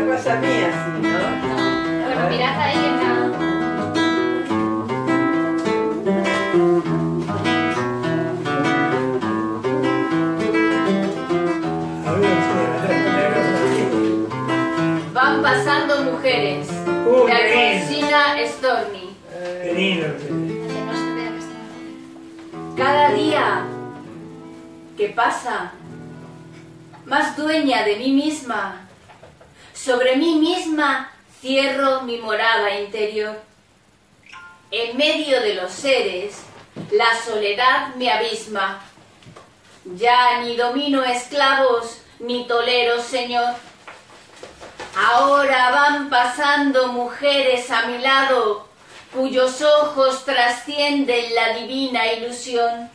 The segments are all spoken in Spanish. una cosa mía, sí, ¿no? Bueno, mirad ahí en la... Van pasando mujeres de Alfonsina Storni. Cada día que pasa, más dueña de mí misma, sobre mí misma cierro mi morada interior. En medio de los seres, la soledad me abisma. Ya ni domino esclavos, ni tolero señor. Ahora van pasando mujeres a mi lado, cuyos ojos trascienden la divina ilusión.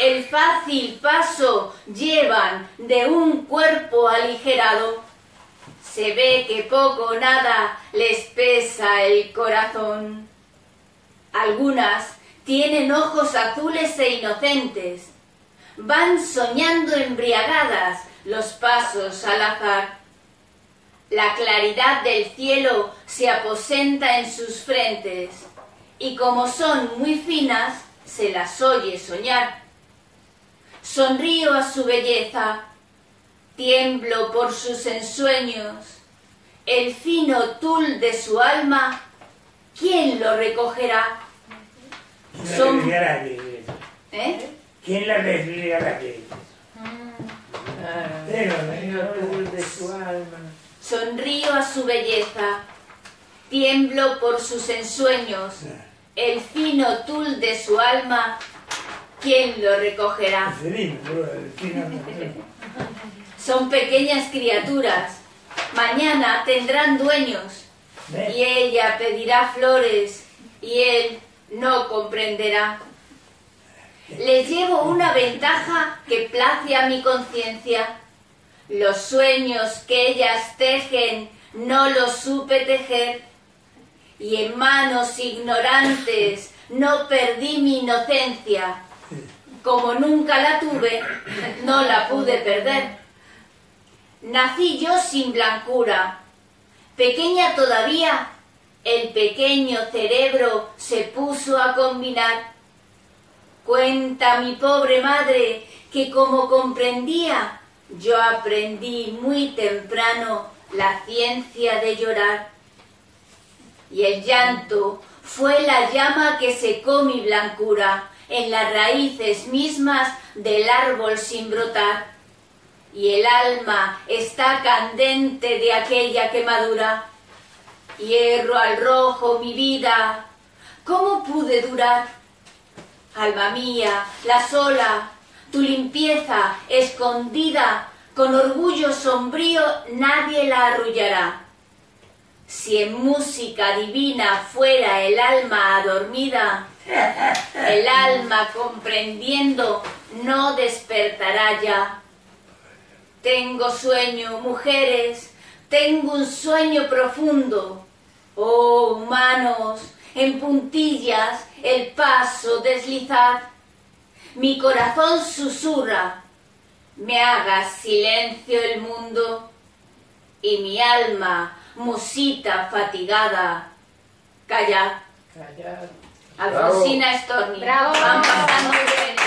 El fácil paso llevan de un cuerpo aligerado. Se ve que poco o nada les pesa el corazón. Algunas tienen ojos azules e inocentes. Van soñando embriagadas los pasos al azar. La claridad del cielo se aposenta en sus frentes y como son muy finas, se las oye soñar. Sonrío a su belleza, tiemblo por sus ensueños, el fino tul de su alma, ¿quién lo recogerá? Son... ¿Quién la desligará? El fino tul de su alma. Sonrío a su belleza, tiemblo por sus ensueños, el fino tul de su alma, ¿quién lo recogerá? Son pequeñas criaturas, mañana tendrán dueños, y ella pedirá flores, y él no comprenderá. Les llevo una ventaja que place a mi conciencia. Los sueños que ellas tejen no los supe tejer, y en manos ignorantes no perdí mi inocencia. Como nunca la tuve, no la pude perder. Nací yo sin blancura, pequeña todavía, el pequeño cerebro se puso a combinar. Cuenta mi pobre madre que como comprendía, yo aprendí muy temprano la ciencia de llorar. Y el llanto fue la llama que secó mi blancura en las raíces mismas del árbol sin brotar. Y el alma está candente de aquella quemadura. Hierro al rojo mi vida, ¿cómo pude durar? Alma mía, la sola, tu limpieza escondida, con orgullo sombrío nadie la arrullará. Si en música divina fuera el alma adormida, el alma comprendiendo no despertará ya. Tengo sueño, mujeres, tengo un sueño profundo. Oh, humanos, en puntillas el paso deslizad. Mi corazón susurra, me haga silencio el mundo, y mi alma, musita fatigada, callad. Callad. Alfonsina Storni. Bravo. Van pasando mujeres.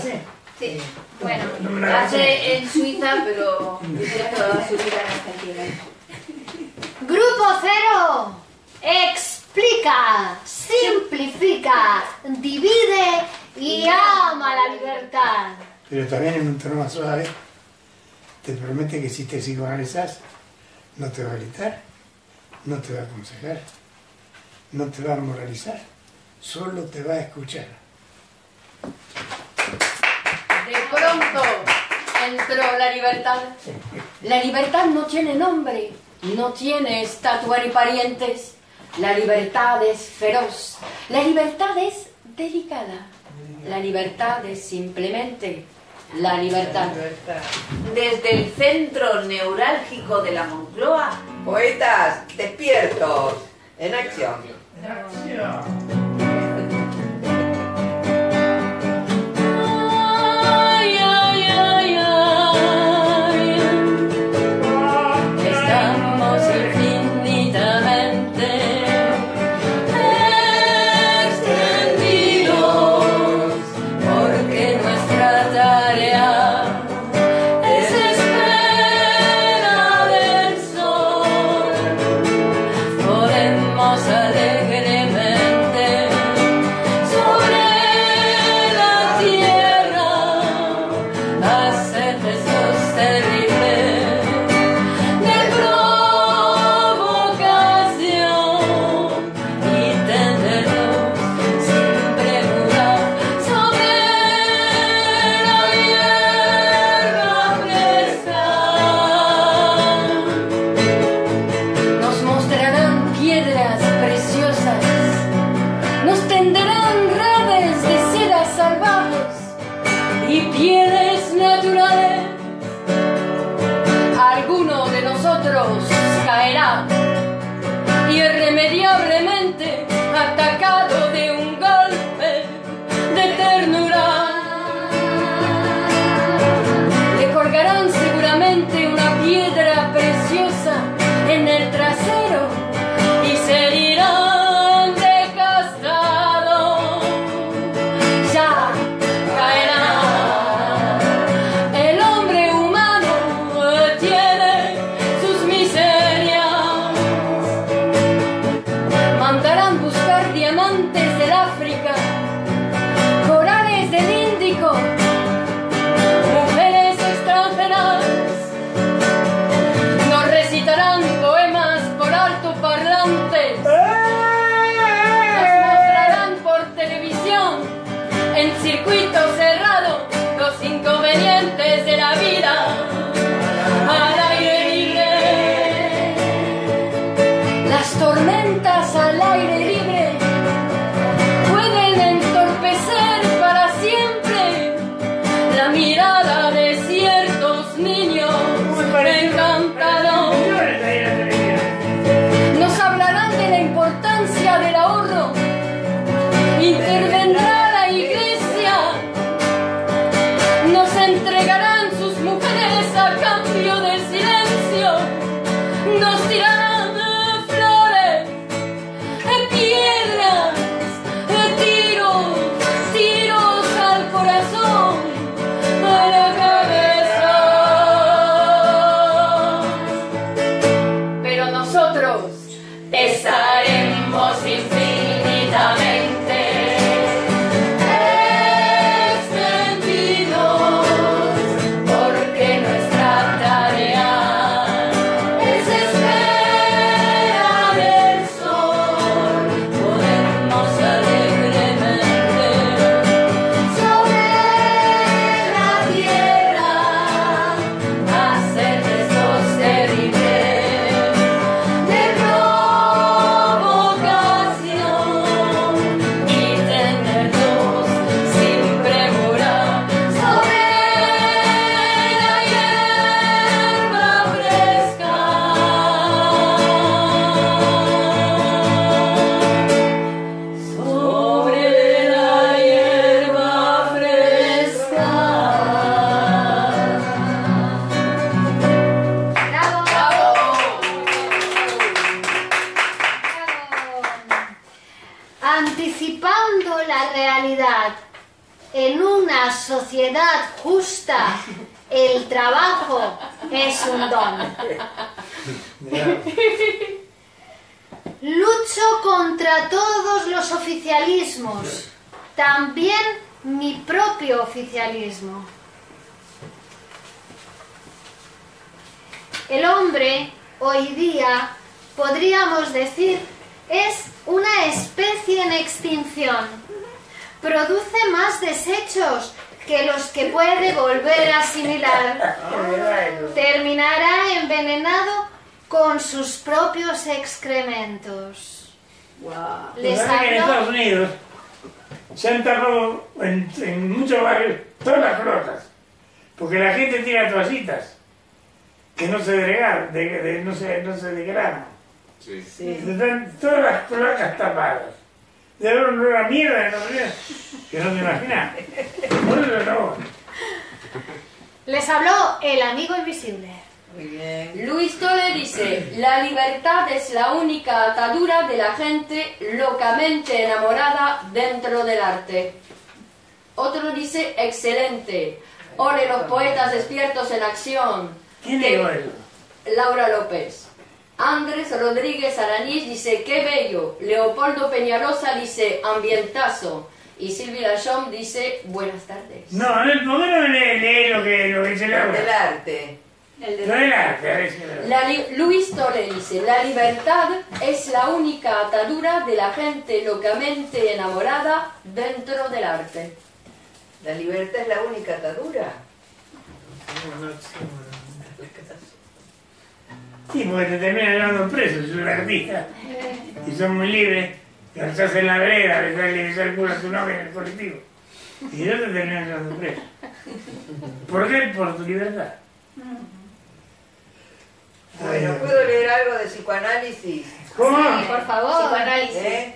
Sí. Sí. Bueno, nace en Suiza, pero vivirá toda su vida en Argentina. Grupo Cero explica, simplifica, divide y ama la libertad. Pero también en un tono más suave te promete que si te psicoanalizas no te va a gritar, no te va a aconsejar, no te va a moralizar, solo te va a escuchar. De pronto entró la libertad. La libertad no tiene nombre, no tiene estatua ni parientes. La libertad es feroz, la libertad es delicada, la libertad es simplemente la libertad. Desde el centro neurálgico de la Moncloa, poetas despiertos, en acción. En acción. irremediablemente atacado de un golpe de ternura. Le colgarán seguramente una piedra preciosa en el trasero y se irán desgastado. Ya caerá. El hombre humano tiene sus miserias. Mandarán buscar diamantes del África, corales del Índico, mujeres extranjeras. Nos recitarán poemas por altoparlantes. Nos mostrarán por televisión, en circuito cerrado, los inconvenientes de la vida al aire libre. Las tormentas al aire libre pueden entorpecer para siempre la mirada de ciertos niños encantados. Nos hablarán de la importancia del ahorro. Intervendrá la iglesia. Nos entregarán sus mujeres a cambio del silencio. Nos tirarán de flores, de piedras, de tiros al corazón, a la cabeza. Pero nosotros estaremos infinitamente extendidos, porque nuestra tarea es esperar el sol, podernos alegremente sobre la tierra, hacer de estos terribles de provocación y tenerlos sin premura sobre la hierba fresca, sobre la hierba fresca. Anticipando la realidad, en una sociedad justa, el trabajo es un don. Lucho contra todos los oficialismos, también mi propio oficialismo. El hombre, hoy día, podríamos decir, es una especie en extinción. Produce más desechos que los que puede volver a asimilar. Terminará envenenado con sus propios excrementos. Les Lo que pasa es que en Estados hablo... Unidos se han tapado en muchos barrios todas las flotas, porque la gente tira toallitas que no se degradan, no se degradan. Sí. Están todas las cloacas tapadas. De haber un olor a mierda en los ríos que no te imaginas. Les habló el amigo invisible. Muy bien. Luis Tolle dice: la libertad es la única atadura de la gente locamente enamorada dentro del arte. Otro dice: excelente. Ore los poetas despiertos en acción. ¿Quién dijo eso? Laura López. Andrés Rodríguez Araní dice: qué bello. Leopoldo Peñarosa dice: ambientazo. Y Silvia Lallón dice: buenas tardes. No, no me lee lo que dice el arte. El del arte. Luis Tolle dice: la libertad es la única atadura de la gente locamente enamorada dentro del arte. ¿La libertad es la única atadura? Sí, porque te terminan llevando preso, son artistas. Y son muy libres, lanzarse en la vereda, besar el culo a tu novia en el colectivo. Y yo te terminan llevando preso. ¿Por qué? Por tu libertad. Bueno, ¿puedo leer algo de psicoanálisis? ¿Cómo? Sí, por favor.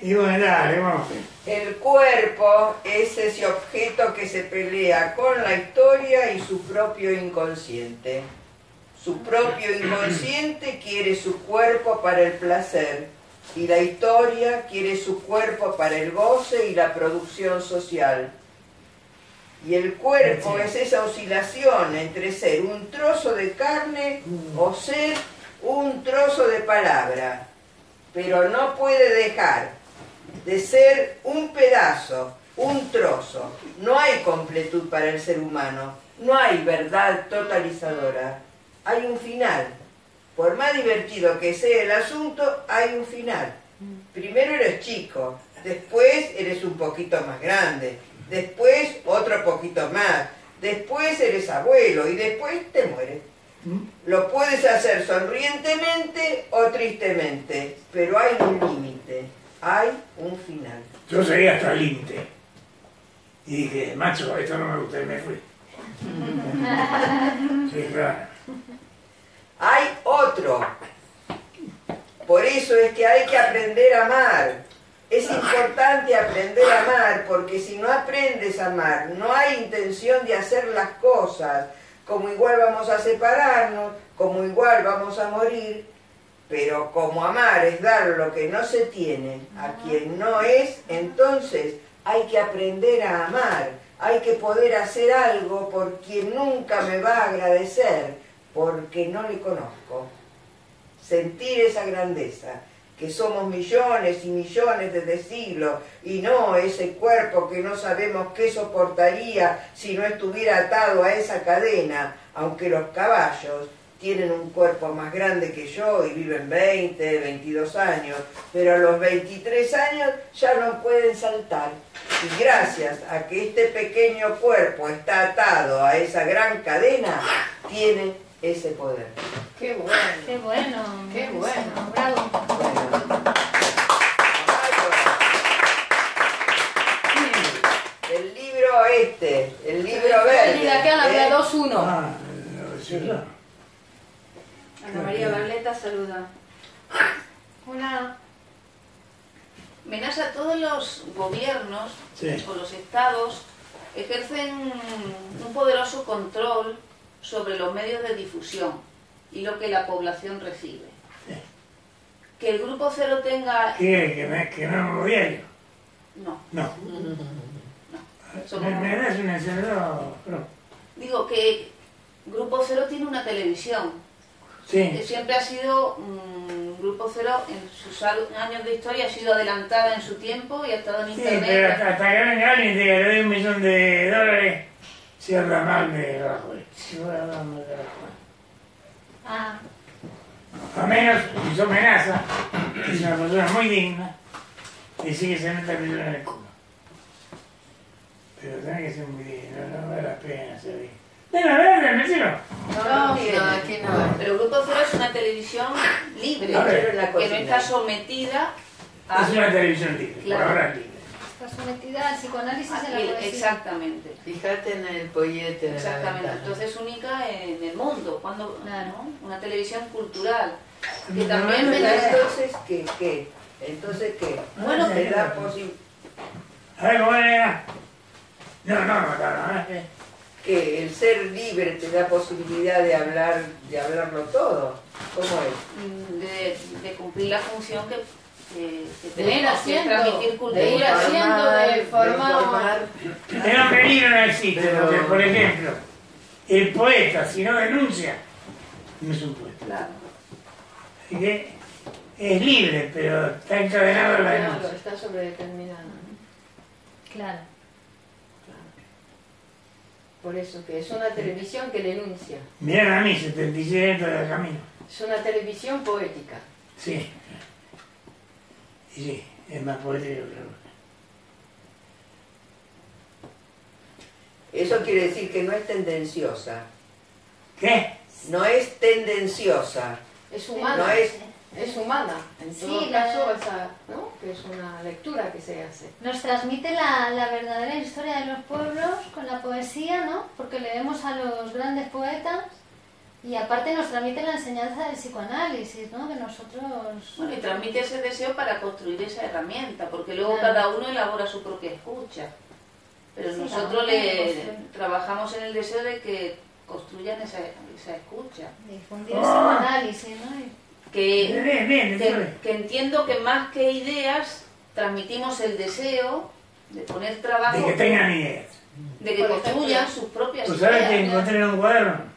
Y bueno, dale, vamos. El cuerpo es ese objeto que se pelea con la historia y su propio inconsciente. Su propio inconsciente quiere su cuerpo para el placer, y la historia quiere su cuerpo para el goce y la producción social. Y el cuerpo es esa oscilación entre ser un trozo de carne o ser un trozo de palabra, pero no puede dejar de ser un pedazo, un trozo. No hay completud para el ser humano, no hay verdad totalizadora. Hay un final. Por más divertido que sea el asunto, hay un final. Primero eres chico, después eres un poquito más grande, después otro poquito más, después eres abuelo y después te mueres. Lo puedes hacer sonrientemente o tristemente, pero hay un límite, hay un final. Yo llegué hasta el límite y dije, macho, esto no me gusta y me fui. Sí, claro. Hay otro. Por eso es que hay que aprender a amar. Es importante aprender a amar, porque si no aprendes a amar, no hay intención de hacer las cosas. Como igual vamos a separarnos, como igual vamos a morir, pero como amar es dar lo que no se tiene a quien no es, entonces hay que aprender a amar. Hay que poder hacer algo por quien nunca me va a agradecer, porque no le conozco. Sentir esa grandeza, que somos millones y millones desde siglos, y no ese cuerpo que no sabemos qué soportaría si no estuviera atado a esa cadena, aunque los caballos tienen un cuerpo más grande que yo y viven 20, 22 años, pero a los 23 años ya no pueden saltar. Y gracias a que este pequeño cuerpo está atado a esa gran cadena, tiene ese poder. ¡Qué bueno! ¡Qué bueno! ¡Qué bueno! ¡Bravo! Bueno. El libro este, el libro verde. ¿De qué habla? 2-1. Ah, Ana María Barletta saluda. Hola. Menassa, todos los gobiernos, sí, o los estados ejercen un poderoso control sobre los medios de difusión y lo que la población recibe. Sí. Que el Grupo Cero tenga... ¿Qué? ¿Que no me gobierno? No. No. Me das un encendido... Digo que Grupo Cero tiene una televisión. Sí. Que siempre ha sido... Grupo Cero en sus años de historia ha sido adelantada en su tiempo y ha estado en internet. Sí, pero hasta que venga alguien y te doy $1.000.000... se habla mal de Rajoy. Ah. A menos que yo Menassa, que es una persona muy digna, y sí que se meta millón en el culo. Pero tiene que ser muy digno, no vale la pena ser digno. No, pero Grupo Cero es una televisión libre, que no está sometida a... Es una televisión libre, claro. Por ahora libre. Está sometida al psicoanálisis de la poesía. Exactamente. Fíjate en el pollete de la ventana. Exactamente, entonces única en el mundo, cuando, ¿no? Una televisión cultural. Que también me da... Entonces, ¿qué? Entonces, ¿qué? Bueno, que da posible... A ver, ¿cómo era? No. Que el ser libre te da posibilidad de hablarlo todo. ¿Cómo es? De cumplir la función que de ir haciendo, de formar. El hombre libre no existe, porque, por ejemplo, el poeta, si no denuncia, no es un poeta. Claro. Así que es libre, pero está encadenado a la denuncia. Está sobredeterminado. Claro. Por eso que es una televisión que denuncia. Miren a mí, 76 dentro del camino. Es una televisión poética. Sí. Y sí, es más poética que otra. Eso quiere decir que no es tendenciosa. ¿Qué? No es tendenciosa. Es humana. No es... Es humana, en todo caso, ¿no? Que es una lectura que se hace. Nos transmite la verdadera historia de los pueblos con la poesía, ¿no? Porque leemos a los grandes poetas Y aparte nos transmite la enseñanza del psicoanálisis, ¿no? Que nosotros... Bueno, y transmite ese deseo para construir esa herramienta, porque luego cada uno elabora su propia escucha. Pero sí, nosotros trabajamos en el deseo de que construyan esa escucha. Difundir el psicoanálisis, ¿no? Que entiendo que más que ideas, transmitimos el deseo de poner trabajo... De que tengan ideas. De que construyan sus propias ideas. Pues sabes que encontré en un cuaderno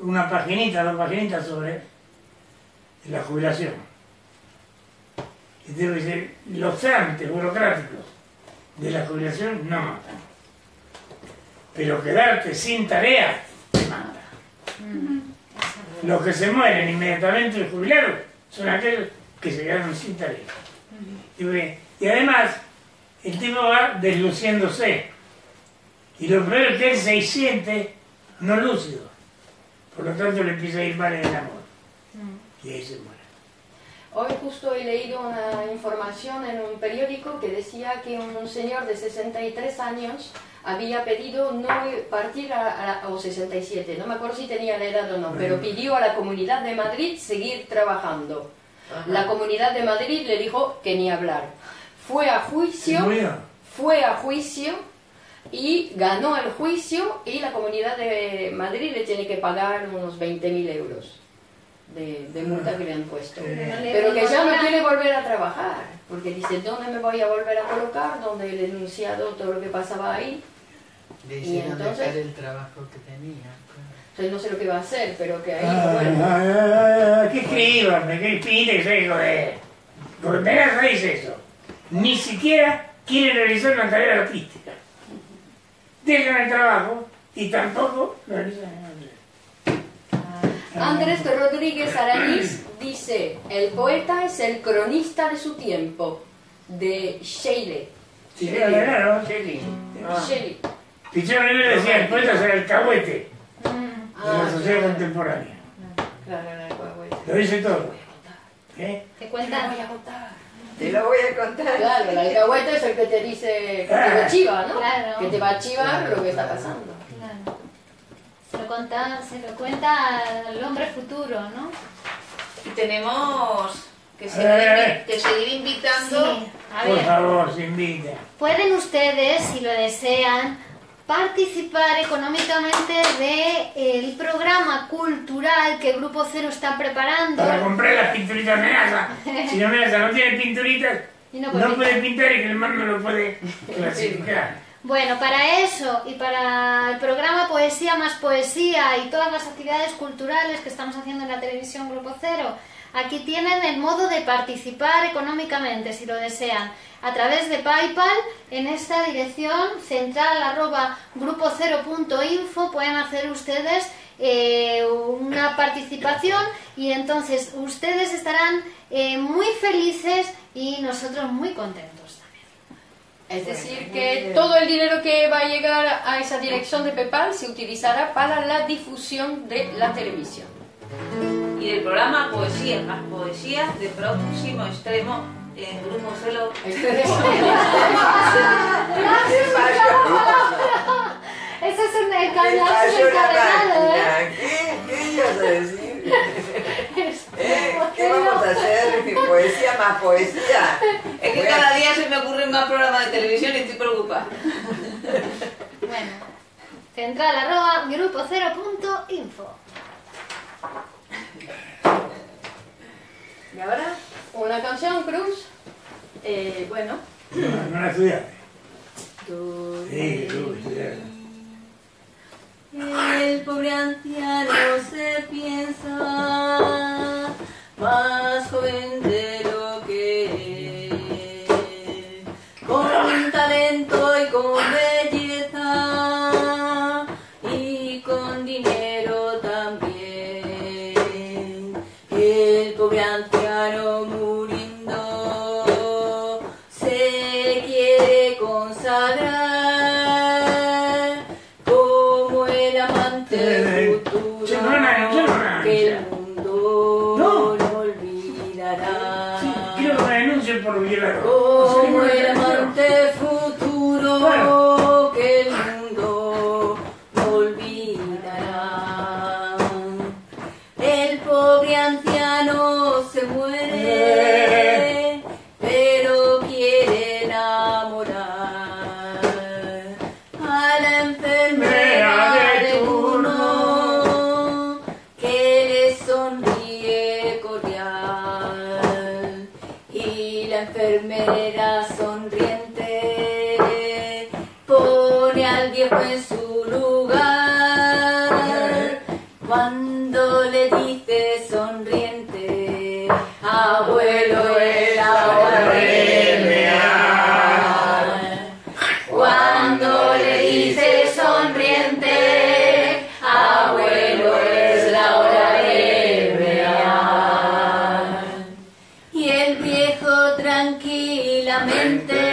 una paginita, sobre la jubilación. Entonces dice, los trámites burocráticos de la jubilación no matan. Pero quedarte sin tarea te mata. Los que se mueren inmediatamente los jubilados son aquellos que se quedaron sin tarea. Y además, el tipo va desluciéndose. Y lo peor es que él se siente no lúcido. Por lo tanto le empieza a ir mal en el amor. Y ahí se muere. Hoy justo he leído una información en un periódico que decía que un señor de 63 años había pedido no partir a 67, no me acuerdo si tenía la edad o no, pero pidió a la Comunidad de Madrid seguir trabajando. La Comunidad de Madrid le dijo que ni hablar. Fue a juicio, y ganó el juicio y la Comunidad de Madrid le tiene que pagar unos 20.000 euros de multa que le han puesto. Pero que ya no quiere volver a trabajar, porque dice, ¿dónde me voy a volver a colocar? Donde he denunciado todo lo que pasaba ahí. Y entonces el trabajo que tenía. Entonces no sé lo que va a hacer, pero que ahí... ¿Qué escribirme? ¿Qué pide? Porque Menassa dice eso. Ni siquiera quiere realizar una tarea artística. Dejan el trabajo y tampoco lo realizan. Andrés Rodríguez Araní dice, el poeta es el cronista de su tiempo, de Shelley. Shelley. Pichón le decía, el poeta es el alcahuete de la sociedad contemporánea. Claro, el alcahuete. Lo dice todo. Te cuentan. Te lo voy a contar. Claro, el alcahuete es el que te dice que te chiva, ¿no? Claro. Que te va a chivar lo que está pasando. Claro. Se lo cuenta al hombre futuro, ¿no? Y tenemos que seguir invitando. Sí. A ver. Por favor, se invita. Pueden ustedes, si lo desean, participar económicamente del programa cultural que Grupo Cero está preparando. Para comprar las pinturitas Menassa. Si no Menassa no tiene pinturitas, no puede pintar y que el mar no lo puede clasificar. Bueno, para eso y para el programa Poesía más Poesía y todas las actividades culturales que estamos haciendo en la televisión Grupo Cero, aquí tienen el modo de participar económicamente, si lo desean, a través de PayPal, en esta dirección central@grupocero.info pueden hacer ustedes una participación y entonces ustedes estarán muy felices y nosotros muy contentos también. Es decir que todo el dinero que va a llegar a esa dirección de PayPal se utilizará para la difusión de la televisión. Y del programa Poesía más Poesía de Próximo Extremo en Grupo Cero. Eso es un encadenado, ¿Qué ibas a decir? ¿Qué vamos a hacer? Poesía más Poesía. Es que cada día se me ocurren más programas de televisión y estoy preocupada. Bueno, central@grupocero.info. ¿Y ahora? ¿Una canción, Cruz? Bueno. No la estudiaste. Sí, tú estudiaste. El pobre anciano se piensa más joven de lo que es, con talento y con belleza y con dinero también. El pobre anciano muriendo se quiere consagrar como el amante futuro que el mundo al viejo en su lugar. Cuando le dice sonriente, abuelo es ahora real. Cuando le dice sonriente, abuelo es la hora real. Y el viejo tranquilamente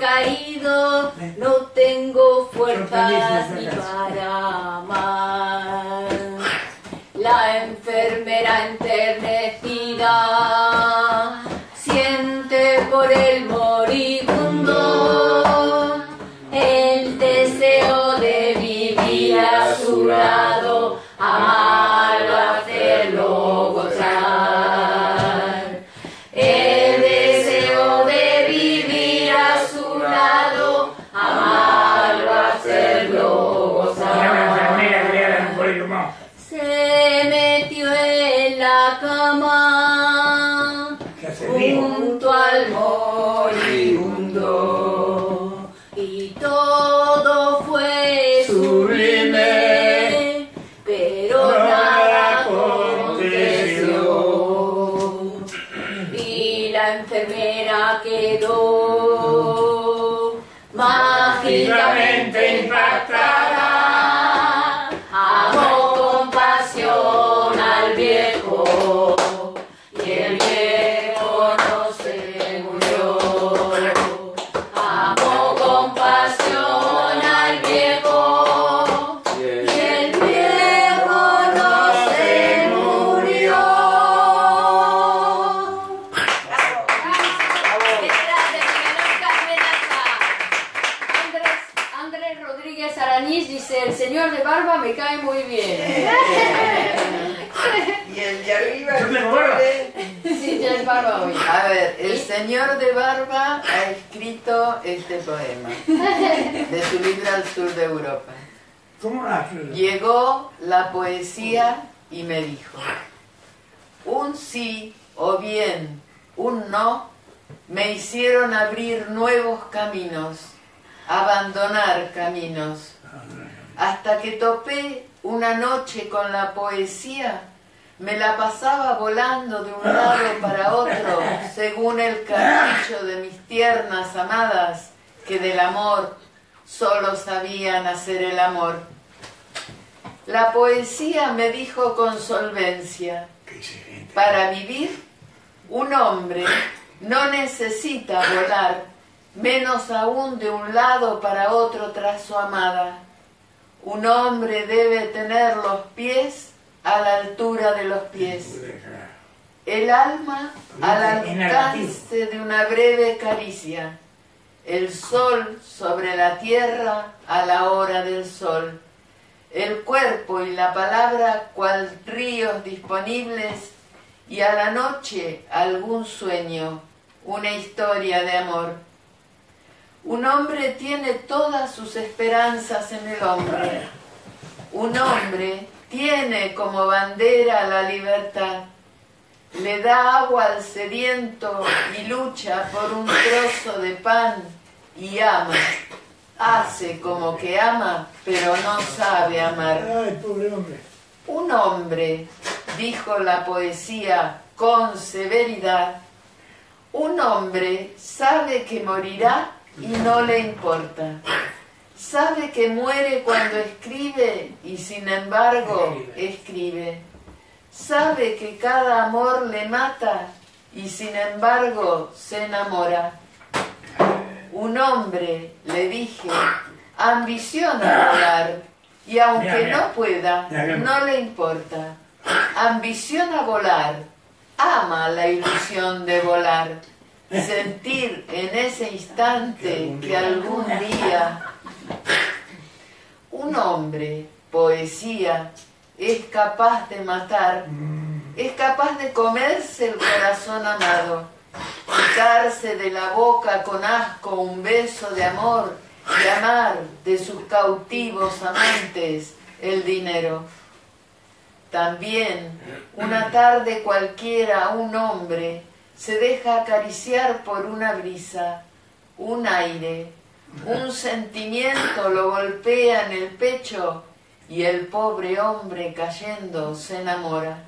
caído, no tengo fuerzas ni para amar. La enfermera enternecida siente por el moribundo el deseo de vivir a su lado, amarlo, hacerlo gozar. Se metió en la cama junto al moribundo y todo fue sublime, pero nada aconteció y la enfermera quedó mágicamente impactada. A ver, el señor de barba ha escrito este poema de su libro Al sur de Europa. ¿Cómo la escribió? Llegó la poesía y me dijo: un sí o bien un no me hicieron abrir nuevos caminos, abandonar caminos, hasta que topé una noche con la poesía. Me la pasaba volando de un lado para otro, según el capricho de mis tiernas amadas, que del amor solo sabían hacer el amor. La poesía me dijo con solvencia: para vivir, un hombre no necesita volar, menos aún de un lado para otro tras su amada. Un hombre debe tener los pies a la altura de los pies, el alma al alcance de una breve caricia, el sol sobre la tierra a la hora del sol, el cuerpo y la palabra cual ríos disponibles, y a la noche algún sueño, una historia de amor. Un hombre tiene todas sus esperanzas en el hombre. Un hombre tiene como bandera la libertad, le da agua al sediento y lucha por un trozo de pan y ama, hace como que ama, pero no sabe amar. Ay, pobre hombre. Un hombre, dijo la poesía con severidad, un hombre sabe que morirá y no le importa. Sabe que muere cuando escribe y sin embargo escribe. Sabe que cada amor le mata y sin embargo se enamora. Un hombre, le dije, ambiciona volar y aunque no pueda, no le importa. Ambiciona volar, ama la ilusión de volar. Sentir en ese instante que algún día... Un hombre, poesía, es capaz de matar, es capaz de comerse el corazón amado, quitarse de la boca con asco un beso de amor y amar de sus cautivos amantes el dinero. También, una tarde cualquiera, un hombre se deja acariciar por una brisa, un aire, un sentimiento lo golpea en el pecho y el pobre hombre cayendo se enamora.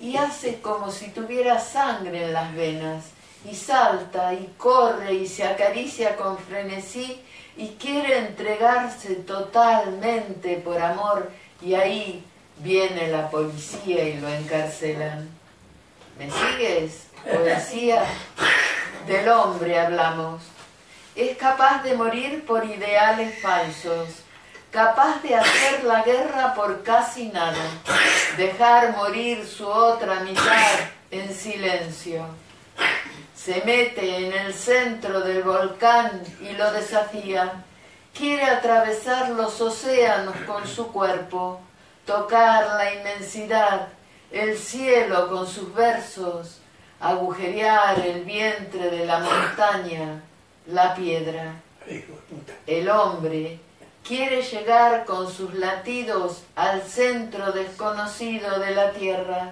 Y hace como si tuviera sangre en las venas, y salta, y corre, y se acaricia con frenesí, y quiere entregarse totalmente por amor, y ahí viene la policía y lo encarcelan. ¿Me sigues? Poesía. Del hombre hablamos. Es capaz de morir por ideales falsos, capaz de hacer la guerra por casi nada, dejar morir su otra mitad en silencio. Se mete en el centro del volcán y lo desafía. Quiere atravesar los océanos con su cuerpo, tocar la inmensidad, el cielo con sus versos, agujerear el vientre de la montaña, la piedra. El hombre quiere llegar con sus latidos al centro desconocido de la tierra,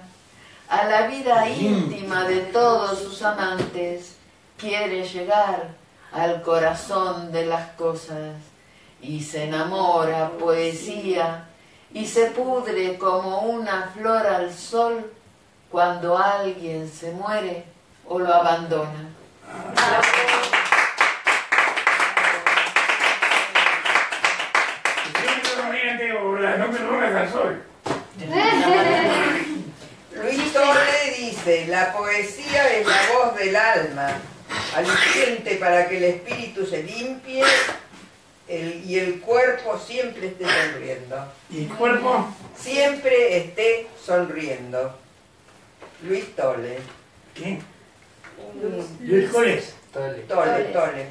a la vida íntima de todos sus amantes. Quiere llegar al corazón de las cosas y se enamora, poesía, y se pudre como una flor al sol cuando alguien se muere o lo abandona. No me rogas al sol. Luis Tolle dice: la poesía es la voz del alma, aliciente para que el espíritu se limpie y el cuerpo siempre esté sonriendo. ¿Y el cuerpo? Siempre esté sonriendo. Luis Tolle. ¿Qué? ¿Luis Tolle? Tolle.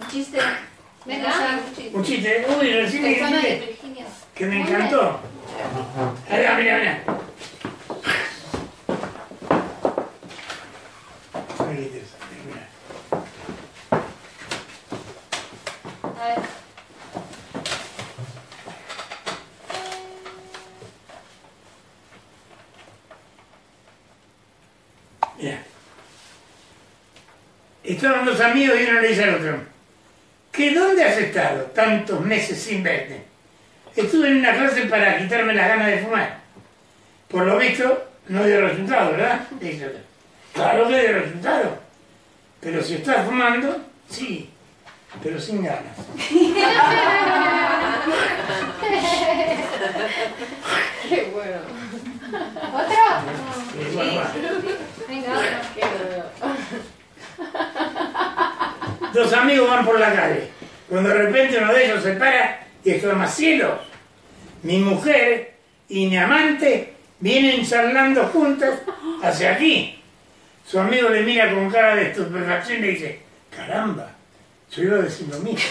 Un chiste. Venga, un chiste. Uy, recién me dijiste que me encantó. Mira, mira. Estaban dos amigos y uno le dice al otro: ¿qué dónde has estado tantos meses sin verte? Estuve en una clase para quitarme las ganas de fumar. Por lo visto, no dio resultado, ¿verdad? Le dice el otro. Claro que dio resultado. Pero si estás fumando, sí, pero sin ganas. Qué bueno. ¿Otro? Sí, venga, qué bueno. Dos amigos van por la calle, cuando de repente uno de ellos se para y exclama: cielos, mi mujer y mi amante vienen charlando juntas hacia aquí. Su amigo le mira con cara de estupefacción y le dice: caramba, yo iba a decir lo mismo.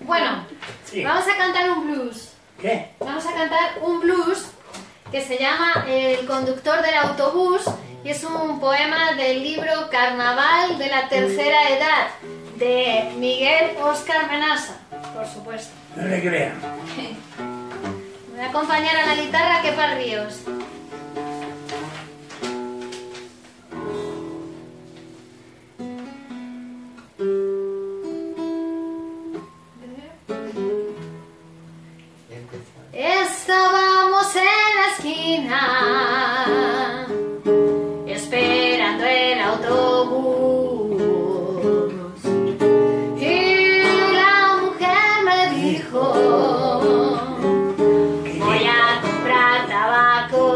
Bueno, sí. Vamos a cantar un blues. ¿Qué? Vamos a cantar un blues que se llama El conductor del autobús y es un poema del libro Carnaval de la Tercera Edad de Miguel Oscar Menassa, por supuesto. No le crean. Me va a acompañar a la guitarra Kepa Ríos. Estábamos en la esquina esperando el autobús y la mujer me dijo: voy a comprar tabaco.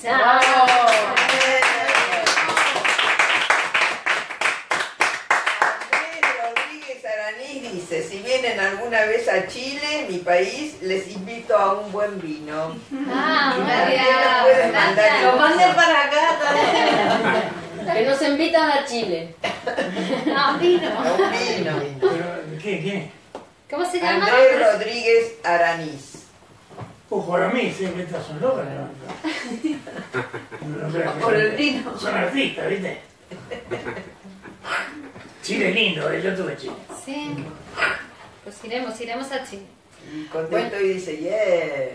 ¡Chao! Andrés Rodríguez Araní dice, si vienen alguna vez a Chile, mi país, les invito a un buen vino. ¡Ah, María! ¡Lo manden para acá también! Que nos invitan a Chile. ¡A un vino! ¡A un vino! ¿Qué? ¿Cómo se llama? Andrés Rodríguez Aranís. Ojo, a mí siempre estas son locas, ¿no? Por el vino. Son artistas, ¿viste? Chile lindo, yo tuve Chile. Sí. Pues iremos a Chile. Y contento bueno. Y dice, yeah.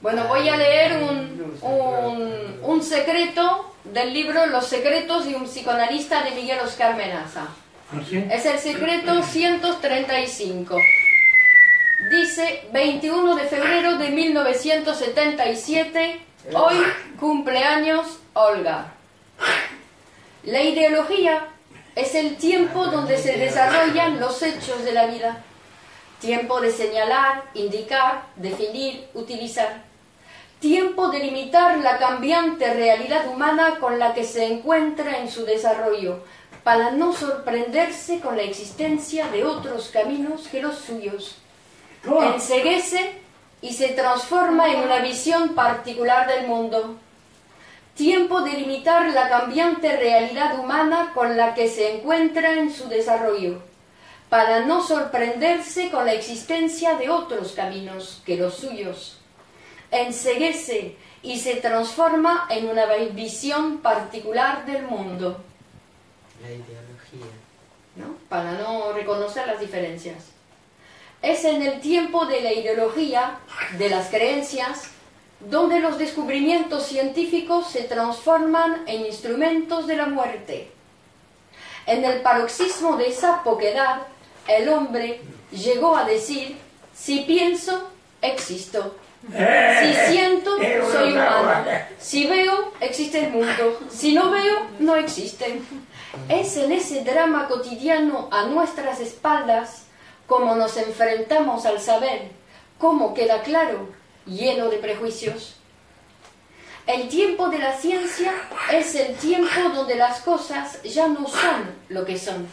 Bueno, voy a leer un secreto del libro Los secretos de un psicoanalista de Miguel Oscar Menassa. ¿Sí? Es el secreto 135. Dice, 21 de febrero de 1977, hoy cumpleaños Olga. La ideología es el tiempo donde se desarrollan los hechos de la vida. Tiempo de señalar, indicar, definir, utilizar. Tiempo de limitar la cambiante realidad humana con la que se encuentra en su desarrollo, para no sorprenderse con la existencia de otros caminos que los suyos. Enceguece y se transforma en una visión particular del mundo. Tiempo de limitar la cambiante realidad humana con la que se encuentra en su desarrollo, para no sorprenderse con la existencia de otros caminos que los suyos. Enceguece y se transforma en una visión particular del mundo. La ideología, ¿no? Para no reconocer las diferencias. Es en el tiempo de la ideología, de las creencias, donde los descubrimientos científicos se transforman en instrumentos de la muerte. En el paroxismo de esa poquedad, el hombre llegó a decir, si pienso, existo. Si siento, soy humano. Si veo, existe el mundo. Si no veo, no existe. Es en ese drama cotidiano a nuestras espaldas como nos enfrentamos al saber, como queda claro, lleno de prejuicios. El tiempo de la ciencia es el tiempo donde las cosas ya no son lo que son.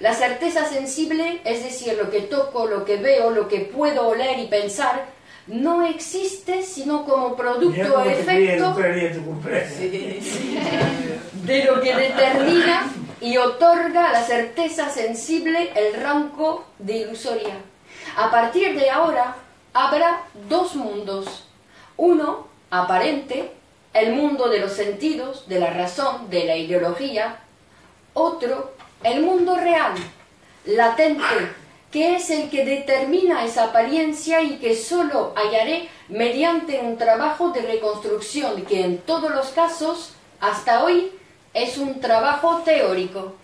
La certeza sensible, es decir, lo que toco, lo que veo, lo que puedo oler y pensar, no existe sino como producto o efecto de lo que determina y otorga a la certeza sensible el rango de ilusoria. A partir de ahora habrá dos mundos. Uno, aparente, el mundo de los sentidos, de la razón, de la ideología. Otro, el mundo real, latente, que es el que determina esa apariencia y que solo hallaré mediante un trabajo de reconstrucción que en todos los casos, hasta hoy, es un trabajo teórico.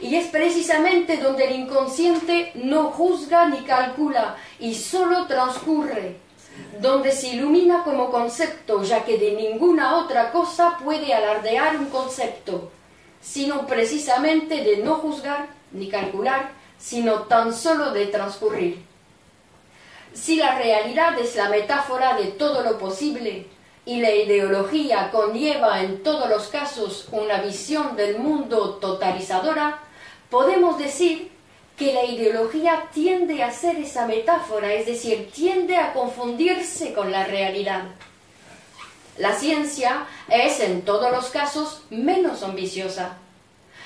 Y es precisamente donde el inconsciente no juzga ni calcula y solo transcurre, donde se ilumina como concepto, ya que de ninguna otra cosa puede alardear un concepto, sino precisamente de no juzgar ni calcular, sino tan solo de transcurrir. Si la realidad es la metáfora de todo lo posible y la ideología conlleva en todos los casos una visión del mundo totalizadora, podemos decir que la ideología tiende a ser esa metáfora, es decir, tiende a confundirse con la realidad. La ciencia es en todos los casos menos ambiciosa.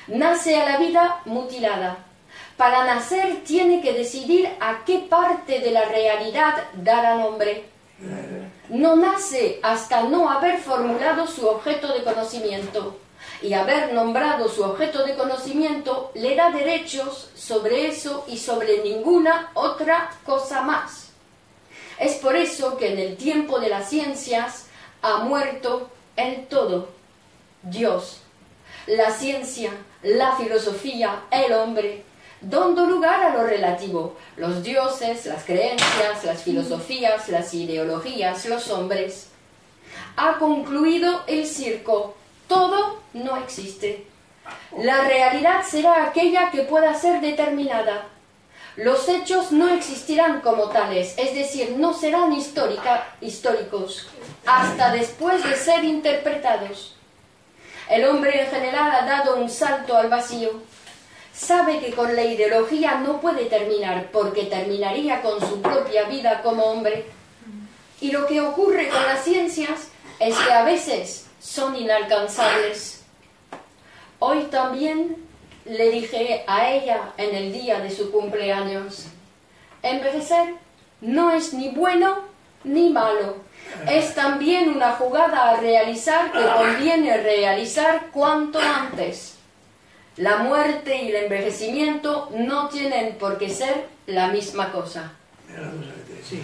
Nace a la vida mutilada. Para nacer tiene que decidir a qué parte de la realidad dará nombre. No nace hasta no haber formulado su objeto de conocimiento, y haber nombrado su objeto de conocimiento le da derechos sobre eso y sobre ninguna otra cosa más. Es por eso que en el tiempo de las ciencias ha muerto el todo, Dios, la ciencia, la filosofía, el hombre, dando lugar a lo relativo, los dioses, las creencias, las filosofías, las ideologías, los hombres. Ha concluido el circo, todo no existe. La realidad será aquella que pueda ser determinada. Los hechos no existirán como tales, es decir, no serán históricos, hasta después de ser interpretados. El hombre en general ha dado un salto al vacío. Sabe que con la ideología no puede terminar, porque terminaría con su propia vida como hombre. Y lo que ocurre con las ciencias es que a veces son inalcanzables. Hoy también le dije a ella en el día de su cumpleaños: envejecer no es ni bueno ni malo, es también una jugada a realizar que conviene realizar cuanto antes. La muerte y el envejecimiento no tienen por qué ser la misma cosa. Sí.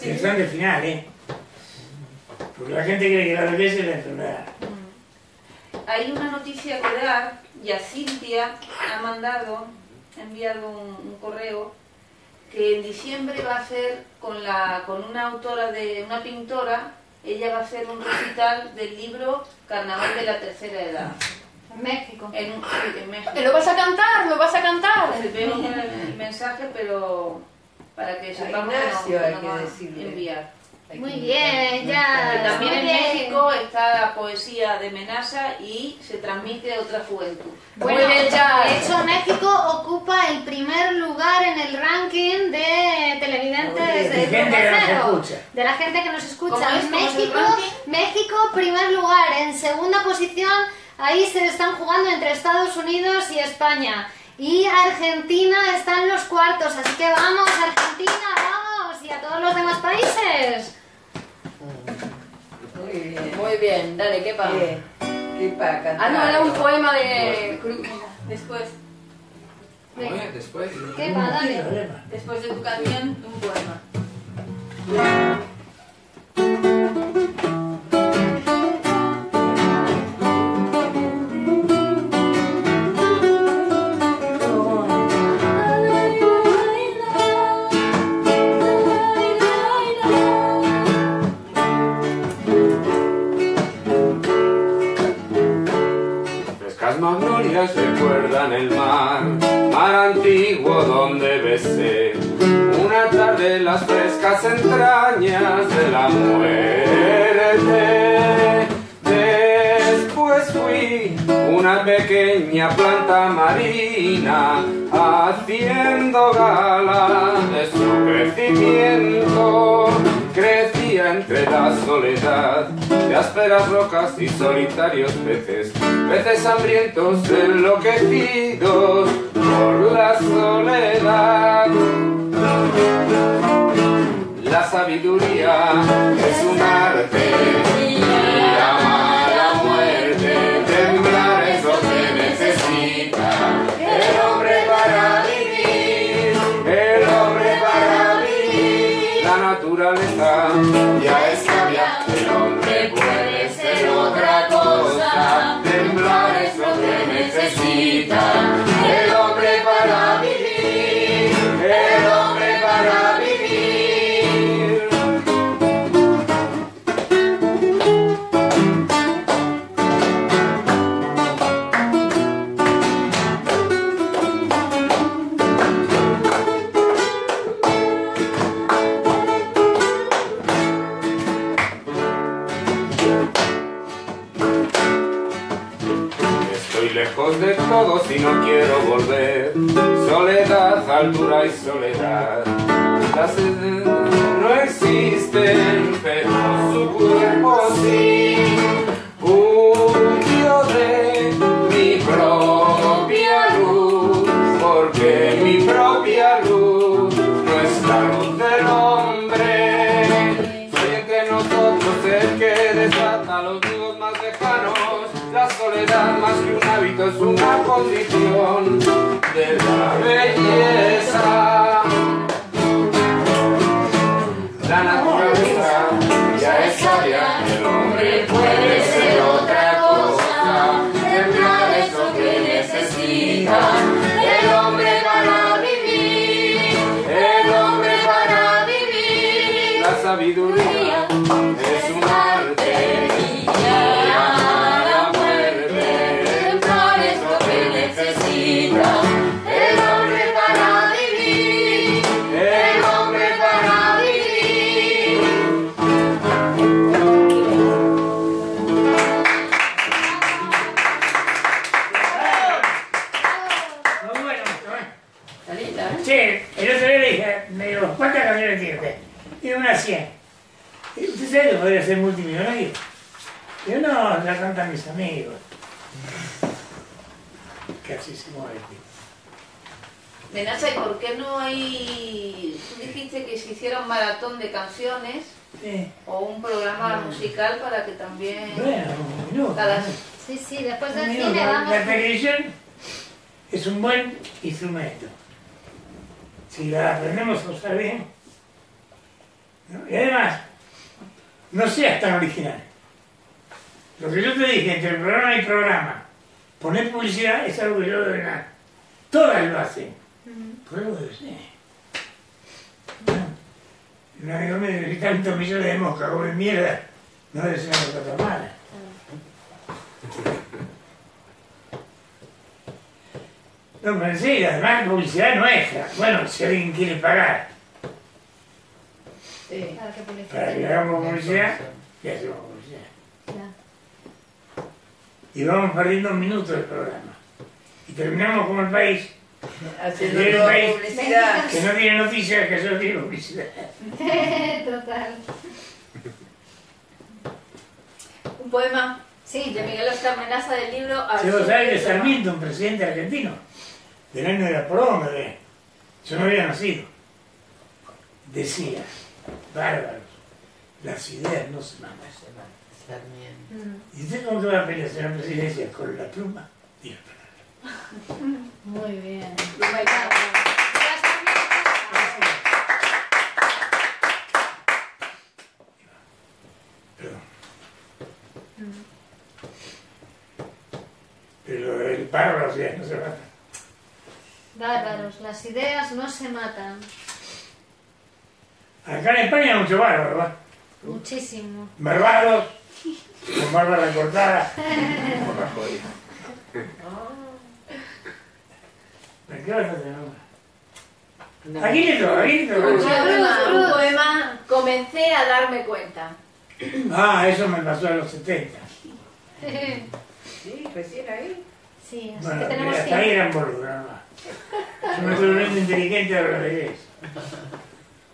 Pensando el final, porque la gente cree que la vejez es la enfermedad. Hay una noticia que dar, y a Cintia ha enviado un correo, que en diciembre va a hacer con una autora, una pintora, ella va a hacer un recital del libro Carnaval de la Tercera Edad. En México. En México. Lo vas a cantar, lo vas a cantar. Pues veo el mensaje, pero para que sepamos que no enviar. Muy bien, ya. También en México está la poesía de Menassa y se transmite otra juventud. Bueno, ya. De hecho, México ocupa el primer lugar en el ranking de televidentes de Grupo Cero, de la gente que nos escucha. México, primer lugar. En segunda posición, ahí se están jugando entre Estados Unidos y España. Y Argentina está en los cuartos, así que vamos, Argentina, vamos, y a todos los demás países. Muy bien, dale, Kepa. Kepa, cantar. Ah, no, era un poema de Cruz. Después. Venga. Después. Kepa, dale. Después de tu canción, un poema. Recuerdan el mar, mar antiguo donde besé una tarde las frescas entrañas de la muerte. Después fui una pequeña planta marina haciendo gala de su crecimiento. Crecía entre la soledad de ásperas rocas y solitarios peces, peces hambrientos enloquecidos por la soledad. La sabiduría es un arte y amar a muerte, temblar es lo que necesita el hombre para vivir, el hombre para vivir. La naturaleza ya es sabia, el hombre puede ser otra cosa. Temblar es lo que necesita el hombre para vivir, el hombre para vivir. De todo si no quiero volver, soledad, altura y soledad. Las no existen, pero su cuerpo sí. Huyó de mi propia luz, porque mi propia luz no es la luz del hombre. Soy entre nosotros el que desata los nudos más lejanos. La soledad más que un hábito es una condición de la belleza. La naturaleza ya es sabia, el hombre puede ser otra cosa. Temblar es lo que necesita el hombre para vivir, el hombre para vivir. ser multimillonario? Yo no, la cantan mis amigos. Casi se muere. Menassa, ¿y por qué no hay...? Tú dijiste que se hiciera un maratón de canciones, sí, o un programa musical para que también... Bueno, no. Cada... Sí, sí, después del cine no, vamos... La televisión es un buen instrumento. Si la aprendemos a usar bien. ¿No? Y además, no seas tan original. Lo que yo te dije, entre el programa y el programa, poner publicidad es algo que yo debo ganar. Todas lo hacen. Por algo debe ser. Un amigo me debe tantos millones de moscas, come mierda. No debe ser una cosa tan mala. No, pero sí, además la publicidad es nuestra. Bueno, si alguien quiere pagar. Sí. Para que hagamos publicidad, ya hacemos publicidad. Y vamos perdiendo un minuto del programa. Y terminamos como el país. Haciendo el país publicidad. Que no tiene noticias, que solo tiene publicidad. Total. ¿Un poema? Sí, de Miguel Oscar Menassa, del libro... Si vos sabés de Sarmiento, un presidente argentino, del año de la poronga, yo no había nacido. Decía, bárbaros, las ideas no se mandan. Sarmiento. ¿Y usted cómo que va a pelear la presidencia? Con la pluma y la palabra. Muy bien. Pluma y palabra. Pero el bárbaro, las ideas no se matan. Bárbaros, las ideas no se matan. Acá en España hay mucho bárbaro, ¿verdad? Muchísimo. Bárbaros, con bárbara cortada, con la jodida. ¿Me quedo hasta de nombre? Aquí le toca, aquí le toca. Un poema, comencé a darme cuenta. Ah, eso me pasó en los 70. Sí, recién ahí. Sí, así bueno, que tenemos hasta ahí eran boludos, nada más. Yo me soy un hombre inteligente, ahora lo que es.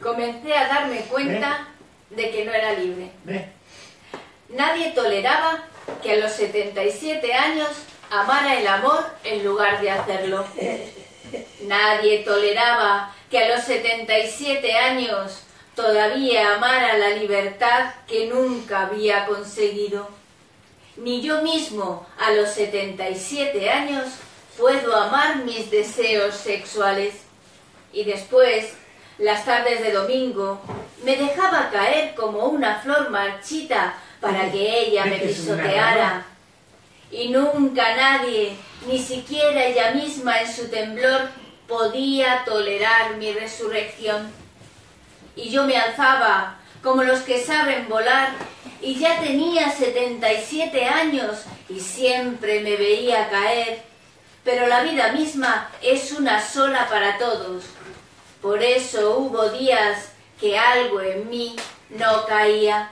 Comencé a darme cuenta de que no era libre. Nadie toleraba que a los 77 años amara el amor en lugar de hacerlo. Nadie toleraba que a los 77 años todavía amara la libertad que nunca había conseguido. Ni yo mismo, a los 77 años, puedo amar mis deseos sexuales. Y después, las tardes de domingo, me dejaba caer como una flor marchita para que ella me pisoteara. Y nunca nadie, ni siquiera ella misma en su temblor, podía tolerar mi resurrección. Y yo me alzaba, como los que saben volar, y ya tenía 77 años y siempre me veía caer. Pero la vida misma es una sola para todos. Por eso hubo días que algo en mí no caía.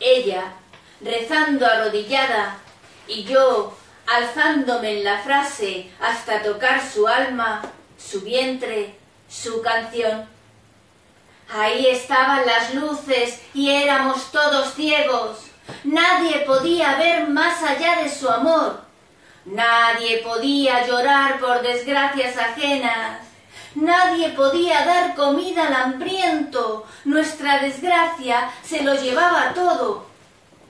Ella, rezando arrodillada, y yo, alzándome en la frase hasta tocar su alma, su vientre, su canción. Ahí estaban las luces y éramos todos ciegos. Nadie podía ver más allá de su amor. Nadie podía llorar por desgracias ajenas. Nadie podía dar comida al hambriento. Nuestra desgracia se lo llevaba todo.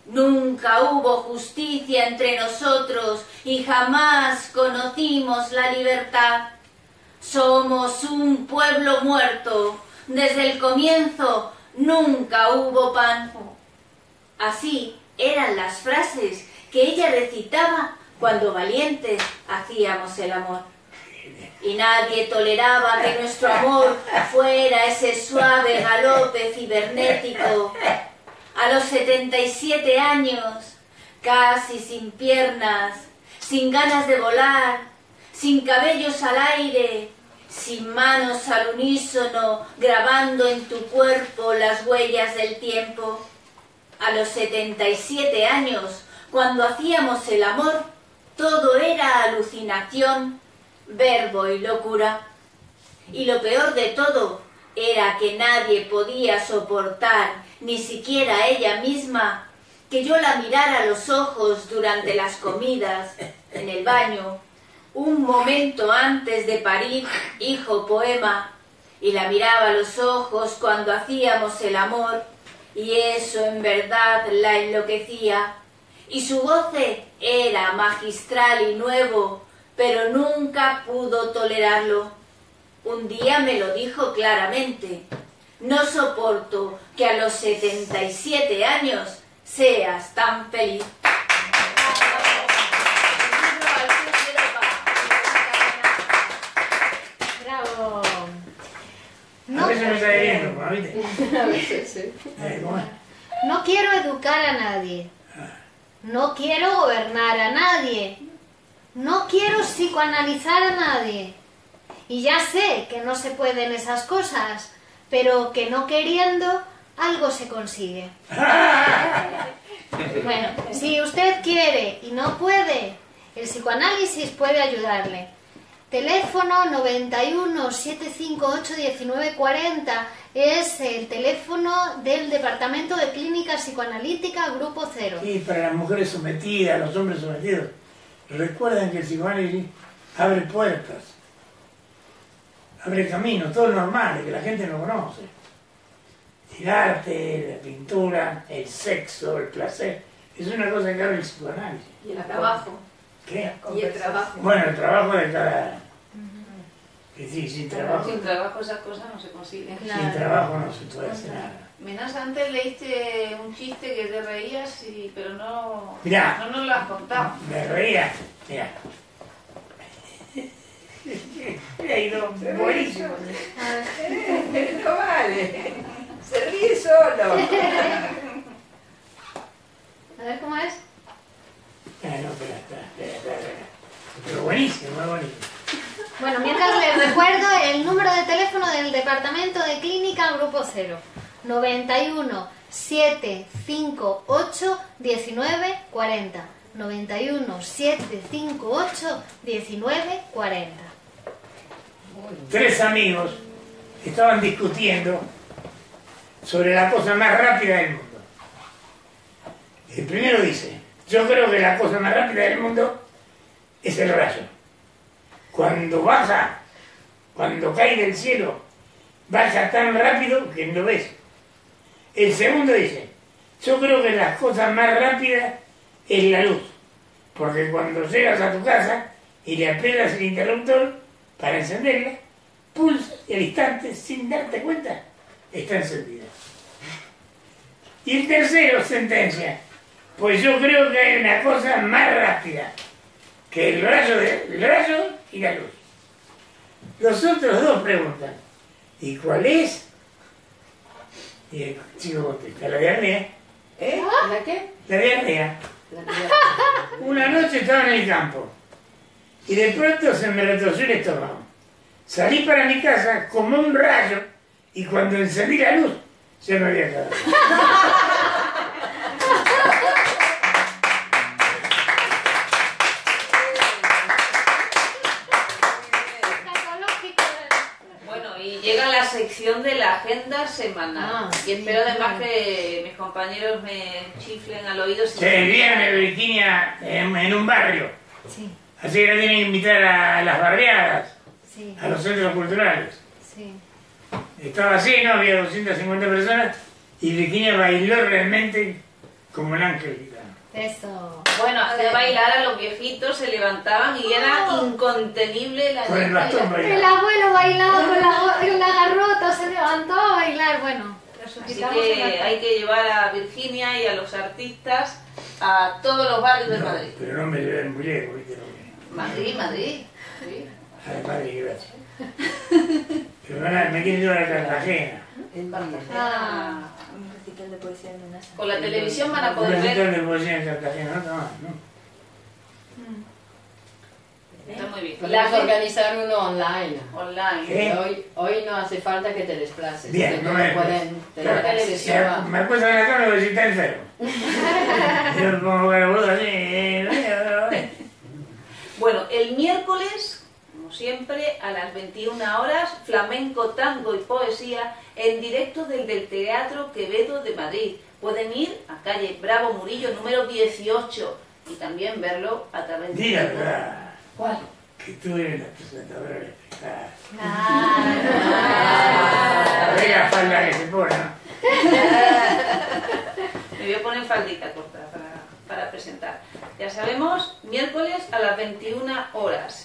Nunca hubo justicia entre nosotros y jamás conocimos la libertad. Somos un pueblo muerto. Desde el comienzo nunca hubo pan. Así eran las frases que ella recitaba cuando valientes hacíamos el amor. Y nadie toleraba que nuestro amor fuera ese suave galope cibernético. A los 77 años, casi sin piernas, sin ganas de volar, sin cabellos al aire, sin manos al unísono, grabando en tu cuerpo las huellas del tiempo. A los 77 años, cuando hacíamos el amor, todo era alucinación, verbo y locura. Y lo peor de todo era que nadie podía soportar ni siquiera ella misma, que yo la mirara a los ojos durante las comidas, en el baño, un momento antes de parir, hijo poema, y la miraba a los ojos cuando hacíamos el amor, y eso en verdad la enloquecía, y su goce era magistral y nuevo, pero nunca pudo tolerarlo. Un día me lo dijo claramente: no soporto que a los 77 años seas tan feliz. ¡Bravo! No, a veces me sale bien, ¿no? A veces sí. No quiero educar a nadie. No quiero gobernar a nadie. No quiero psicoanalizar a nadie. Y ya sé que no se pueden esas cosas, pero que no queriendo, algo se consigue. Bueno, si usted quiere y no puede, el psicoanálisis puede ayudarle. Teléfono 91-758-1940 es el teléfono del Departamento de Clínica Psicoanalítica Grupo Cero. Y para las mujeres sometidas, los hombres sometidos, recuerden que el psicoanálisis abre puertas, abre caminos, todo lo normal, que la gente no conoce. El arte, la pintura, el sexo, el placer, es una cosa que abre el psicoanálisis. Y el trabajo. ¿Qué? Y el trabajo. Bueno, el trabajo de cada... Sí, sin trabajo. Sin trabajo esas cosas no se consiguen. Claro. Sin trabajo no se puede hacer nada. Menassa, antes leíste un chiste que te reías, y... pero no... Mirá, no nos lo has contado. Me reía. Mirá. Mirá, y no, buenísimo. No vale. Se ríe solo. A ver cómo es. No, espera. Pero buenísimo, muy bonito. Bueno, mientras les recuerdo el número de teléfono del Departamento de Clínica Grupo Cero: 91-758-1940. 91-758-1940. Tres amigos estaban discutiendo sobre la cosa más rápida del mundo. El primero dice: yo creo que la cosa más rápida del mundo es el rayo. Cuando baja, cuando cae del cielo, baja tan rápido que no ves. El segundo dice: yo creo que la cosa más rápida es la luz, porque cuando llegas a tu casa y le aprietas el interruptor para encenderla, pulsas y al instante, sin darte cuenta, está encendida. Y el tercero sentencia: pues yo creo que hay una cosa más rápida que el rayo y la luz. Los otros dos preguntan: ¿y cuál es? Y el chico contesta: la diarrea. ¿Eh? ¿La qué? La diarrea. Una noche estaba en el campo y de pronto se me retorció el estómago. Salí para mi casa como un rayo y cuando encendí la luz se me había acabado. Sección de la agenda semanal. Y espero además que mis compañeros me chiflen al oído. Se vivían en Virginia en un barrio. Sí. Así que la tienen que invitar a las barriadas, sí, a los centros culturales. Sí. Estaba así, ¿no? Había 250 personas y Virginia bailó realmente como el ángel. Eso. Bueno, hacer bailar a los viejitos, se levantaban y era incontenible la gente. El abuelo bailaba con la garrota, se levantaba a bailar, bueno. Así que hay que llevar a Virginia y a los artistas a todos los barrios de Madrid. Pero no me lleven muy lejos, ¿viste? Madrid. Sí. Ay, Madrid, gracias. Pero ahora me quieren llevar a Cartagena. En Cartagena. De poesía en Menassa. Con la televisión van a poder ver. De poesía en Cartagena, no. Está muy bien. Las organizaron uno online. Hoy no hace falta que te desplaces. Bien, no me pueden tener acceso a... Me acuerdo en la cama y visité el cero. Yo me pongo el boludo así. Bueno, el miércoles, siempre a las 21 horas, flamenco, tango y poesía en directo desde el Teatro Quevedo de Madrid. Pueden ir a calle Bravo Murillo, número 18, y también verlo a través de... Mira, ¿cuál? Que tú eres la presentadora de la... ¡Ah! ¡Ah! La falda que se pone. Me voy a poner faldita corta para presentar. Ya sabemos, miércoles a las 21 horas.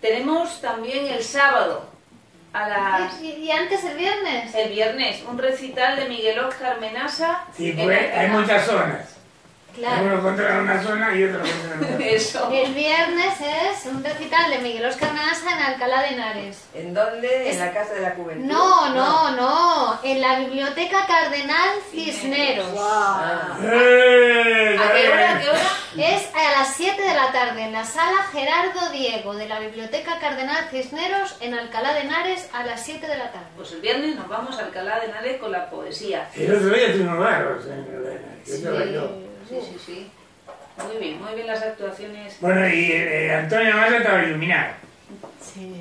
Tenemos también el sábado a las... ¿Y antes el viernes? El viernes, un recital de Miguel Oscar Menassa. Sí, pues hay muchas zonas. Claro. Uno contra una zona y otro contra otra. Eso. El viernes es un recital de Miguel Oscar Menassa en Alcalá de Henares. ¿En dónde? ¿En la Casa de la Juventud? No. En la Biblioteca Cardenal Cisneros. Wow. Ah. ¿A qué hora? Es a las 7 de la tarde en la sala Gerardo Diego de la Biblioteca Cardenal Cisneros en Alcalá de Henares a las 7 de la tarde. Pues el viernes nos vamos a Alcalá de Henares con la poesía. El otro día tuvimos barros en Alcalá de Henares. Sí. Muy bien las actuaciones. Bueno, y Antonio Massa estaba iluminado. Sí.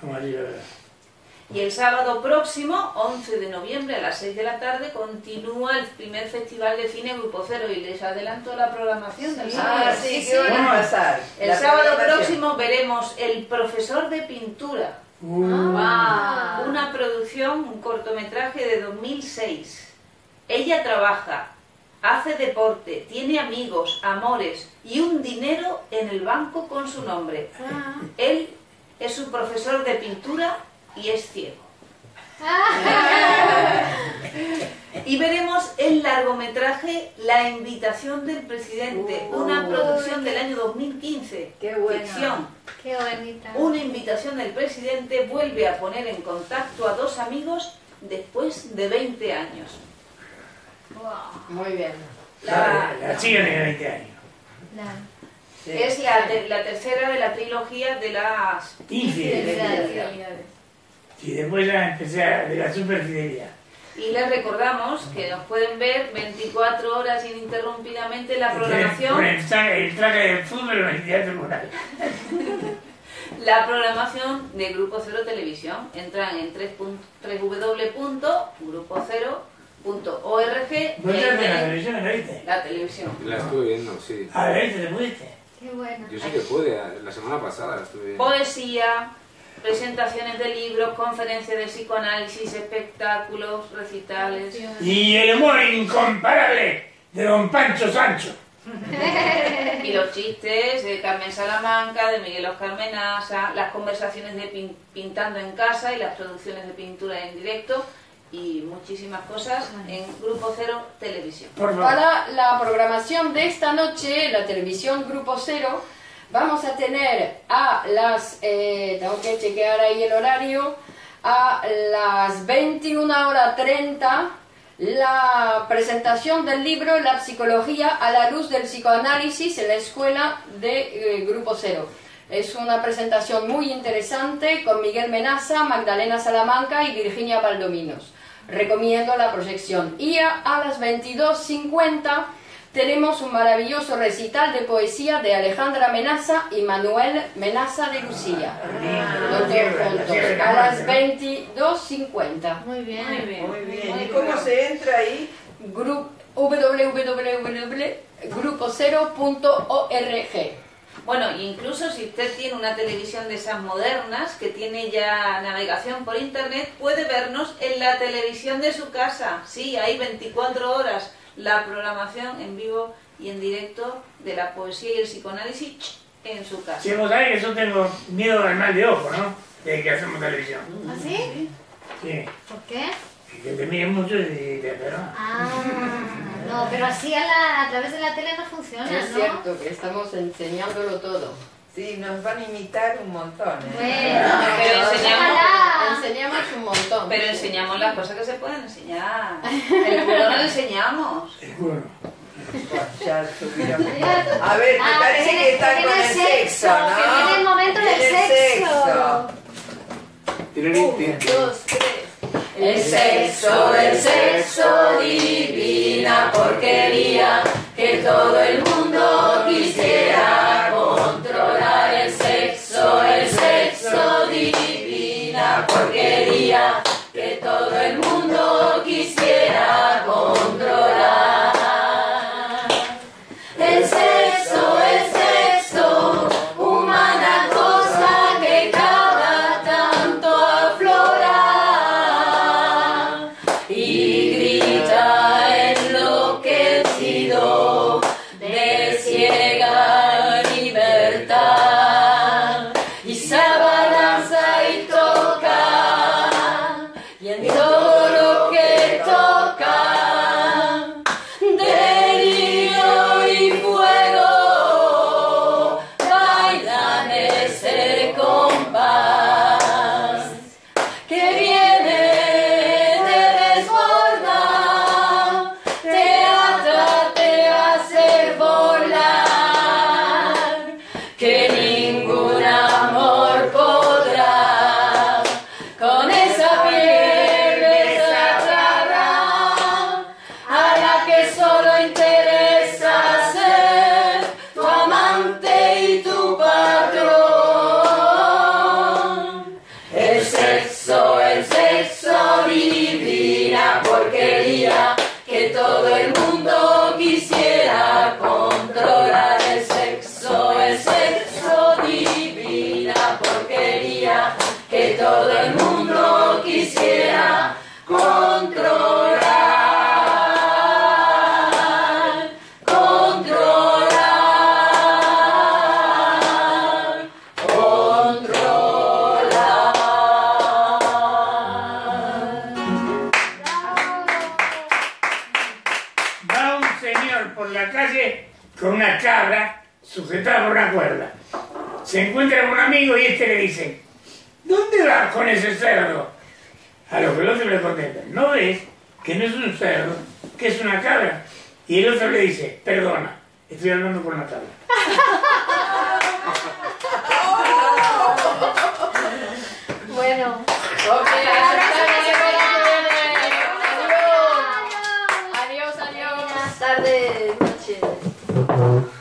Vamos a ver. Y el sábado próximo, 11 de noviembre a las 6 de la tarde, continúa el primer festival de cine Grupo Cero. Y les adelanto la programación del sábado. Sí, ¿qué van a pasar? El sábado próximo veremos El profesor de pintura. Wow. Una producción, un cortometraje de 2006. Ella trabaja, hace deporte, tiene amigos, amores y un dinero en el banco con su nombre. Él es un profesor de pintura y es ciego. Y veremos el largometraje La invitación del presidente, una producción del año 2015. Qué buena. Ficción. Qué bonita. Una invitación del presidente vuelve a poner en contacto a dos amigos después de 20 años. Wow. Muy bien. La chica tiene 20 años. Sí. Es la tercera de la trilogía de las infidelidades. Y después la empezar de la superfidelidad. Y les recordamos que nos pueden ver 24 horas ininterrumpidamente la programación. Por el traje de fútbol en el Teatro Mural. La programación de Grupo Cero Televisión. Entran en www.grupocero.org. ¿No te ves la televisión, la viste? La televisión. La estuve viendo, sí. A ver, ¿te pudiste? Qué bueno. Yo sí que pude, la semana pasada la estuve viendo. Poesía, presentaciones de libros, conferencias de psicoanálisis, espectáculos, recitales... Y el humor incomparable de don Pancho Sancho. Y los chistes de Carmen Salamanca, de Miguel Oscar Menassa, las conversaciones de Pintando en Casa y las producciones de pintura en directo... y muchísimas cosas en Grupo Cero Televisión. Para la programación de esta noche, la televisión Grupo Cero, vamos a tener a las... tengo que chequear ahí el horario. A las 21:30, la presentación del libro La psicología a la luz del psicoanálisis en la escuela de Grupo Cero. Es una presentación muy interesante con Miguel Menassa, Magdalena Salamanca y Virginia Valdominos. Recomiendo la proyección. Y a las 22:50 tenemos un maravilloso recital de poesía de Alejandra Menassa y Manuel Menassa de Lucía. A las 22:50. Muy bien. ¿Y cómo se entra ahí? www.grupocero.org. Bueno, incluso si usted tiene una televisión de esas modernas que tiene ya navegación por internet, puede vernos en la televisión de su casa. Sí, hay 24 horas la programación en vivo y en directo de la poesía y el psicoanálisis en su casa. Sí, vos sabés que yo tengo miedo al mal de ojo, ¿no? De que hacemos televisión. ¿Ah, sí? Sí. ¿Por qué? Que te miren mucho y te agarran. No, pero así a través de la tele no funciona, ¿no? Es cierto, que estamos enseñándolo todo. Sí, nos van a imitar un montón, ¿eh? Bueno, pero enseñamos un montón. Pero enseñamos las cosas que se pueden enseñar. El culo no lo enseñamos. El culo no. A ver, me parece que están con el sexo, ¿no? Que viene el momento del sexo. 1, 2, 3. El sexo, divina porquería, que todo el mundo quisiera controlar. El sexo, que ningún amor podrá con esa piel desatada a la que solo interesa ser tu amante y tu patrón. El sexo divina porquería que todo el mundo quisiera controlar. El sexo divina porquería que todo el mundo quisiera controlar, controlar, controlar. Va un señor por la calle con una cabra sujetada por una cuerda. Se encuentra con un amigo y este le dice: ¿dónde vas con ese cerdo? A lo que el otro le contesta: ¿no ves que no es un cerdo, que es una cabra? Y el otro le dice: perdona, estoy hablando por una tabla. Bueno, okay, adiós, adiós, buenas tardes, noches.